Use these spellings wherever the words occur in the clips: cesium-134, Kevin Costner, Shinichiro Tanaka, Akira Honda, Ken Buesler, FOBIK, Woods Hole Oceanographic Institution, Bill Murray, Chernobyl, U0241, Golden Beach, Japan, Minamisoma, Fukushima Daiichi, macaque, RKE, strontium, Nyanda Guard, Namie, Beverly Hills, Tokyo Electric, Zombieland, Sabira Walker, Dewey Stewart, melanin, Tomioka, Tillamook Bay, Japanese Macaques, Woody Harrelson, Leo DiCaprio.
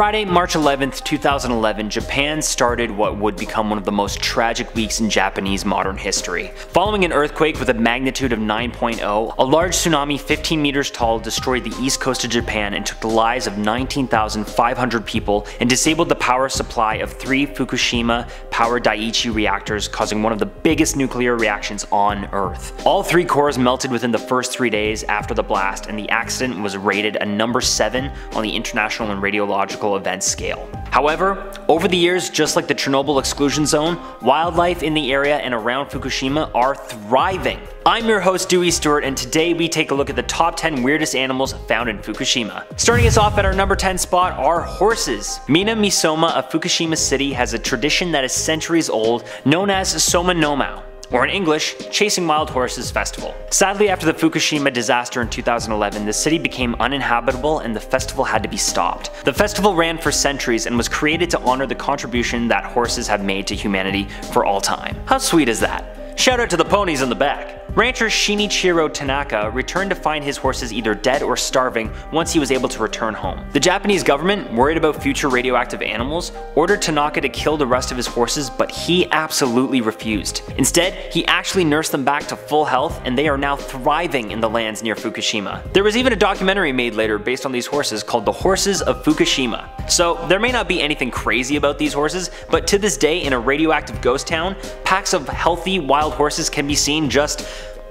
Friday, March 11th, 2011, Japan started what would become one of the most tragic weeks in Japanese modern history. Following an earthquake with a magnitude of 9.0, a large tsunami 15 meters tall destroyed the east coast of Japan and took the lives of 19,500 people and disabled the power supply of 3 Fukushima Daiichi reactors, causing one of the biggest nuclear reactions on Earth. All 3 cores melted within the first 3 days after the blast, and the accident was rated a number 7 on the International and Radiological Events Scale. However, over the years, just like the Chernobyl exclusion zone, wildlife in the area and around Fukushima are thriving. I'm your host, Dewey Stewart, and today we take a look at the top 10 weirdest animals found in Fukushima. Starting us off at our number 10 spot are horses. Minamisoma of Fukushima City has a tradition that is centuries old, known as Soma Nomao, or in English, Chasing Wild Horses Festival. Sadly, after the Fukushima disaster in 2011, the city became uninhabitable and the festival had to be stopped. The festival ran for centuries and was created to honor the contribution that horses have made to humanity for all time. How sweet is that? Shout out to the ponies in the back. Rancher Shinichiro Tanaka returned to find his horses either dead or starving once he was able to return home. The Japanese government, worried about future radioactive animals, ordered Tanaka to kill the rest of his horses, but he absolutely refused. Instead, he actually nursed them back to full health, and they are now thriving in the lands near Fukushima. There was even a documentary made later based on these horses called The Horses of Fukushima. So there may not be anything crazy about these horses, but to this day in a radioactive ghost town, packs of healthy wild horses can be seen just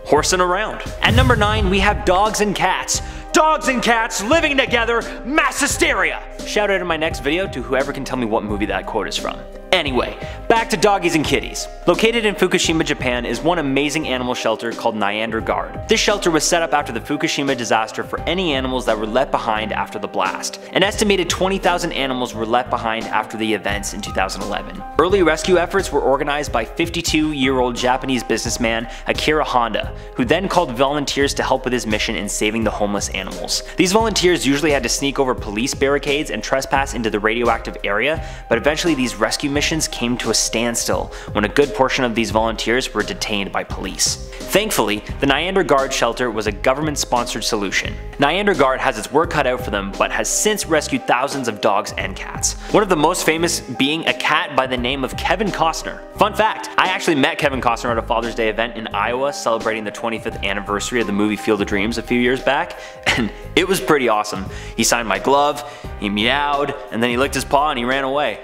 horsing around. At number 9, we have dogs and cats. Dogs and cats living together, mass hysteria! Shout out in my next video to whoever can tell me what movie that quote is from. Anyway, back to doggies and kitties. Located in Fukushima, Japan is one amazing animal shelter called Nyanda Guard. This shelter was set up after the Fukushima disaster for any animals that were left behind after the blast. An estimated 20,000 animals were left behind after the events in 2011. Early rescue efforts were organized by 52-year-old Japanese businessman Akira Honda, who then called volunteers to help with his mission in saving the homeless animals. These volunteers usually had to sneak over police barricades and trespass into the radioactive area, but eventually these rescue missions came to a standstill when a good portion of these volunteers were detained by police. Thankfully, the Nyanda Guard shelter was a government-sponsored solution. Nyanda Guard has its work cut out for them, but has since rescued thousands of dogs and cats. One of the most famous being a cat by the name of Kevin Costner. Fun fact, I actually met Kevin Costner at a Father's Day event in Iowa celebrating the 25th anniversary of the movie Field of Dreams a few years back, and it was pretty awesome. He signed my glove, he meowed, and then he licked his paw and he ran away.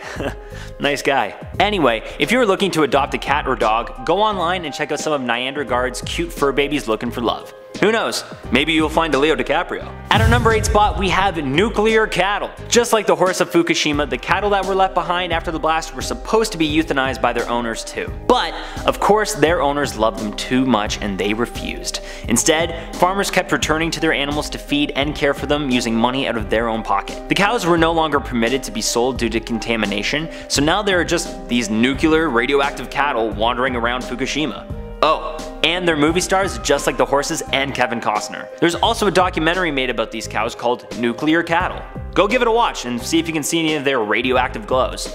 Nice guy. Anyway, if you're looking to adopt a cat or dog, go online and check out some of Nyanda Guard's cute fur babies looking for love. Who knows, maybe you'll find a Leo DiCaprio. At our number 8 spot, we have nuclear cattle. Just like the horse of Fukushima, the cattle that were left behind after the blast were supposed to be euthanized by their owners too. But, of course, their owners loved them too much and they refused. Instead, farmers kept returning to their animals to feed and care for them using money out of their own pocket. The cows were no longer permitted to be sold due to contamination, so now there are just these nuclear radioactive cattle wandering around Fukushima. Oh, and they're movie stars just like the horses and Kevin Costner. There's also a documentary made about these cows called Nuclear Cattle. Go give it a watch and see if you can see any of their radioactive glows.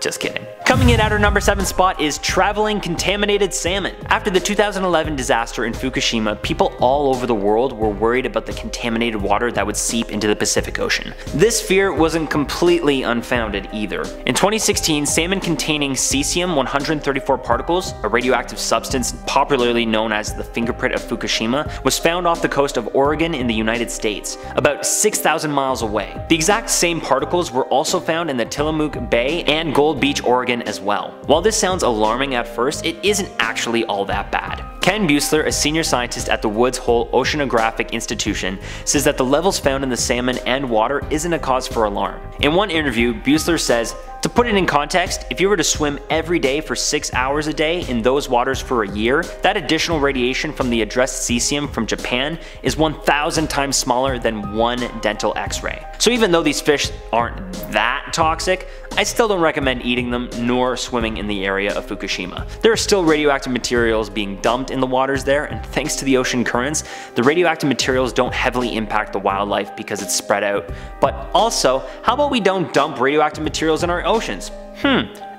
Just kidding. Coming in at our number 7 spot is traveling contaminated salmon. After the 2011 disaster in Fukushima, people all over the world were worried about the contaminated water that would seep into the Pacific Ocean. This fear wasn't completely unfounded either. In 2016, salmon containing cesium-134 particles, a radioactive substance popularly known as the fingerprint of Fukushima, was found off the coast of Oregon in the United States, about 6,000 miles away. The exact same particles were also found in the Tillamook Bay and Golden Beach, Oregon as well. While this sounds alarming at first, it isn't actually all that bad. Ken Buesler, a senior scientist at the Woods Hole Oceanographic Institution, says that the levels found in the salmon and water isn't a cause for alarm. In one interview, Buesler says, "To put it in context, if you were to swim every day for 6 hours a day in those waters for a year, that additional radiation from the addressed cesium from Japan is 1,000 times smaller than one dental x-ray." So even though these fish aren't that toxic, I still don't recommend eating them nor swimming in the area of Fukushima. There are still radioactive materials being dumped in the waters there, and thanks to the ocean currents, the radioactive materials don't heavily impact the wildlife because it's spread out. But also, how about we don't dump radioactive materials in our oceans?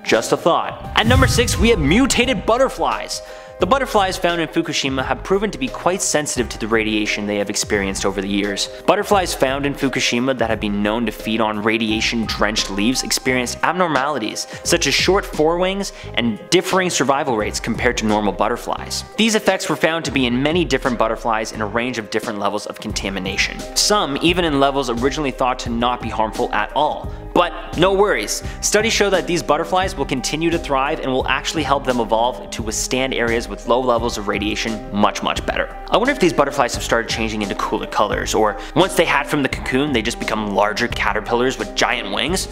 Just a thought. At number 6, we have mutated butterflies. The butterflies found in Fukushima have proven to be quite sensitive to the radiation they have experienced over the years. Butterflies found in Fukushima that have been known to feed on radiation-drenched leaves experienced abnormalities such as short forewings and differing survival rates compared to normal butterflies. These effects were found to be in many different butterflies in a range of different levels of contamination, some even in levels originally thought to not be harmful at all. But no worries, studies show that these butterflies will continue to thrive and will actually help them evolve to withstand areas with low levels of radiation much better. I wonder if these butterflies have started changing into cooler colors, or once they hatch from the cocoon they just become larger caterpillars with giant wings?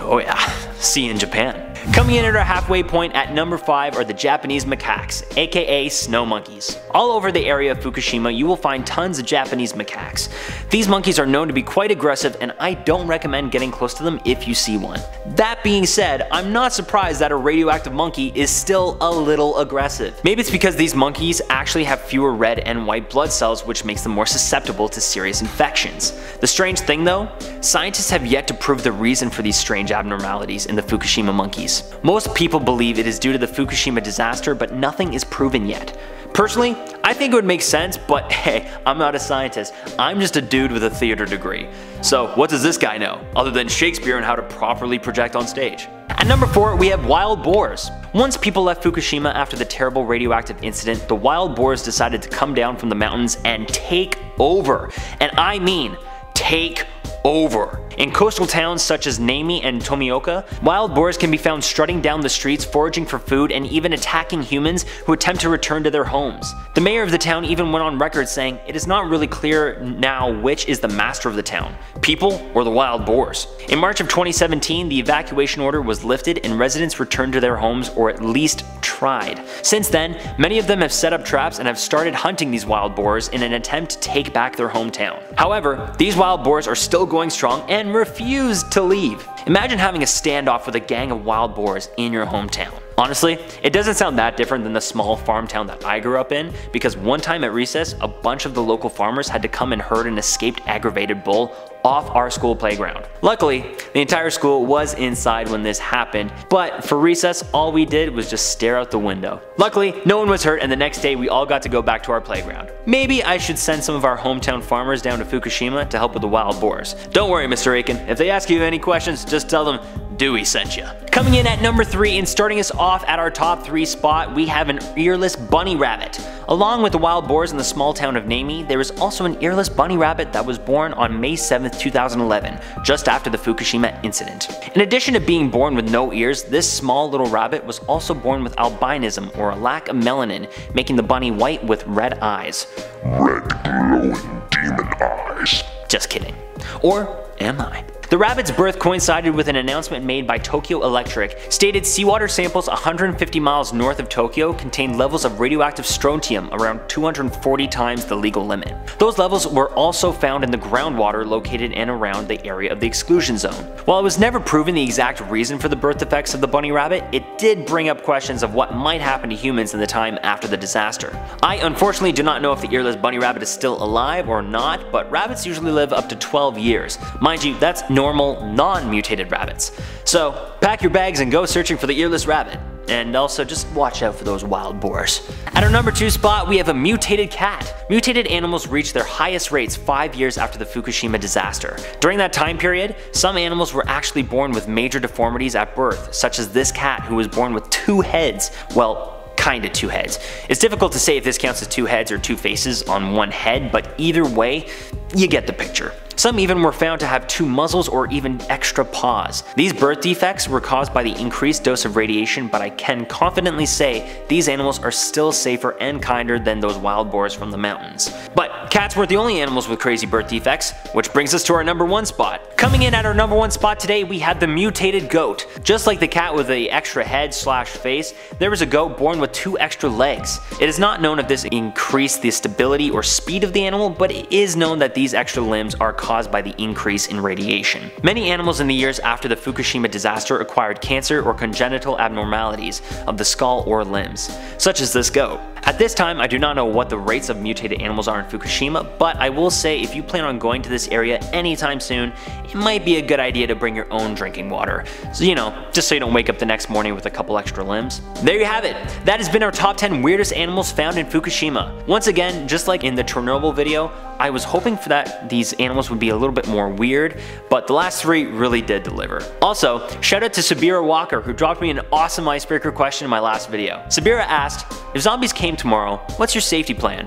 Oh yeah, see you in Japan. Coming in at our halfway point at number 5 are the Japanese macaques, aka snow monkeys. All over the area of Fukushima you will find tons of Japanese macaques. These monkeys are known to be quite aggressive and I don't recommend getting close to them if you see one. That being said, I'm not surprised that a radioactive monkey is still a little aggressive. Maybe it's because these monkeys actually have fewer red and white blood cells, which makes them more susceptible to serious infections. The strange thing though, scientists have yet to prove the reason for these strange abnormalities in the Fukushima monkeys. Most people believe it is due to the Fukushima disaster, but nothing is proven yet. Personally, I think it would make sense, but hey, I'm not a scientist. I'm just a dude with a theater degree. So what does this guy know, other than Shakespeare and how to properly project on stage? At number 4, we have wild boars. Once people left Fukushima after the terrible radioactive incident, the wild boars decided to come down from the mountains and take over. And I mean, take over. In coastal towns such as Namie and Tomioka, wild boars can be found strutting down the streets, foraging for food, and even attacking humans who attempt to return to their homes. The mayor of the town even went on record saying, "It is not really clear now which is the master of the town, people or the wild boars." In March of 2017, the evacuation order was lifted and residents returned to their homes, or at least tried. Since then, many of them have set up traps and have started hunting these wild boars in an attempt to take back their hometown. However, these wild boars are still going strong and refuse to leave. Imagine having a standoff with a gang of wild boars in your hometown. Honestly, it doesn't sound that different than the small farm town that I grew up in, because one time at recess, a bunch of the local farmers had to come and herd an escaped aggravated bull off our school playground. Luckily, the entire school was inside when this happened, but for recess, all we did was just stare out the window. Luckily, no one was hurt, and the next day we all got to go back to our playground. Maybe I should send some of our hometown farmers down to Fukushima to help with the wild boars. Don't worry, Mr. Aiken, if they ask you any questions, just tell them Dewey sent you. Coming in at number 3 and starting us off at our top 3 spot, we have an earless bunny rabbit. Along with the wild boars in the small town of Namie, there is also an earless bunny rabbit that was born on May 7th, 2011, just after the Fukushima incident. In addition to being born with no ears, this small little rabbit was also born with albinism, or a lack of melanin, making the bunny white with red eyes. Red glowing demon eyes. Just kidding. Or am I? The rabbit's birth coincided with an announcement made by Tokyo Electric, stated seawater samples 150 miles north of Tokyo contained levels of radioactive strontium around 240 times the legal limit. Those levels were also found in the groundwater located in and around the area of the exclusion zone. While it was never proven the exact reason for the birth defects of the bunny rabbit, it did bring up questions of what might happen to humans in the time after the disaster. I unfortunately do not know if the earless bunny rabbit is still alive or not, but rabbits usually live up to 12 years. Mind you, that's normal, non-mutated rabbits. So pack your bags and go searching for the earless rabbit. And also just watch out for those wild boars. At our number 2 spot, we have a mutated cat. Mutated animals reach their highest rates 5 years after the Fukushima disaster. During that time period, some animals were actually born with major deformities at birth, such as this cat who was born with 2 heads. Well, kinda 2 heads. It's difficult to say if this counts as 2 heads or 2 faces on 1 head, but either way, you get the picture. Some even were found to have 2 muzzles or even extra paws. These birth defects were caused by the increased dose of radiation, but I can confidently say these animals are still safer and kinder than those wild boars from the mountains. But cats weren't the only animals with crazy birth defects, which brings us to our number 1 spot. Coming in at our number 1 spot today, we had the mutated goat. Just like the cat with the extra head/face, there was a goat born with 2 extra legs. It is not known if this increased the stability or speed of the animal, but it is known that these extra limbs are caused by the increase in radiation. Many animals in the years after the Fukushima disaster acquired cancer or congenital abnormalities of the skull or limbs, such as this goat. At this time, I do not know what the rates of mutated animals are in Fukushima, but I will say if you plan on going to this area anytime soon, it might be a good idea to bring your own drinking water. So, you know, just so you don't wake up the next morning with a couple extra limbs. There you have it. That has been our top 10 weirdest animals found in Fukushima. Once again, just like in the Chernobyl video, I was hoping for that these animals would be a little bit more weird, but the last three really did deliver. Also, shout out to Sabira Walker, who dropped me an awesome icebreaker question in my last video. Sabira asked, if zombies came tomorrow, what's your safety plan?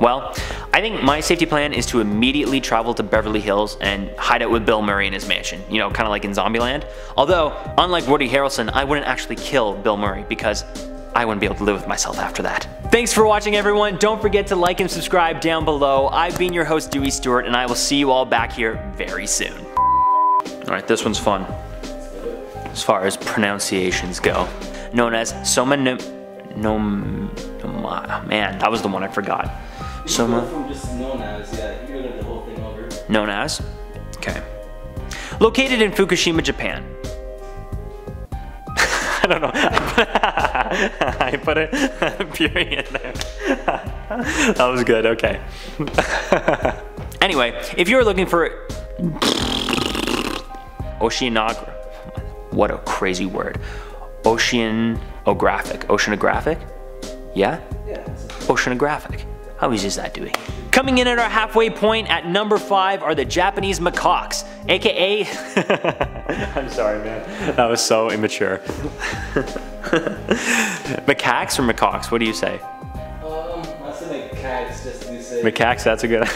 Well, I think my safety plan is to immediately travel to Beverly Hills and hide out with Bill Murray in his mansion, you know, kind of like in Zombieland. Although, unlike Woody Harrelson, I wouldn't actually kill Bill Murray because I wouldn't be able to live with myself after that. Thanks for watching, everyone. Don't forget to like and subscribe down below. I've been your host, Dewey Stewart, and I will see you all back here very soon. All right, this one's fun as far as pronunciations go. Known as Soma Nomao. Man, that was the one I forgot. Soma. From just known as, yeah, you did the whole thing over. Known as? Okay. Located in Fukushima, Japan. I don't know. I put a period there. That was good, okay. Anyway, if you're looking for oceanography, what a crazy word. Oceanographic? Yeah? Yeah. Oceanographic. How easy is that, Dewey? Coming in at our halfway point at number 5 are the Japanese macaques, aka... I'm sorry, man. That was so immature. Macaques or macaques? What do you say? I say macaques, just to say. Macaques, that's a good...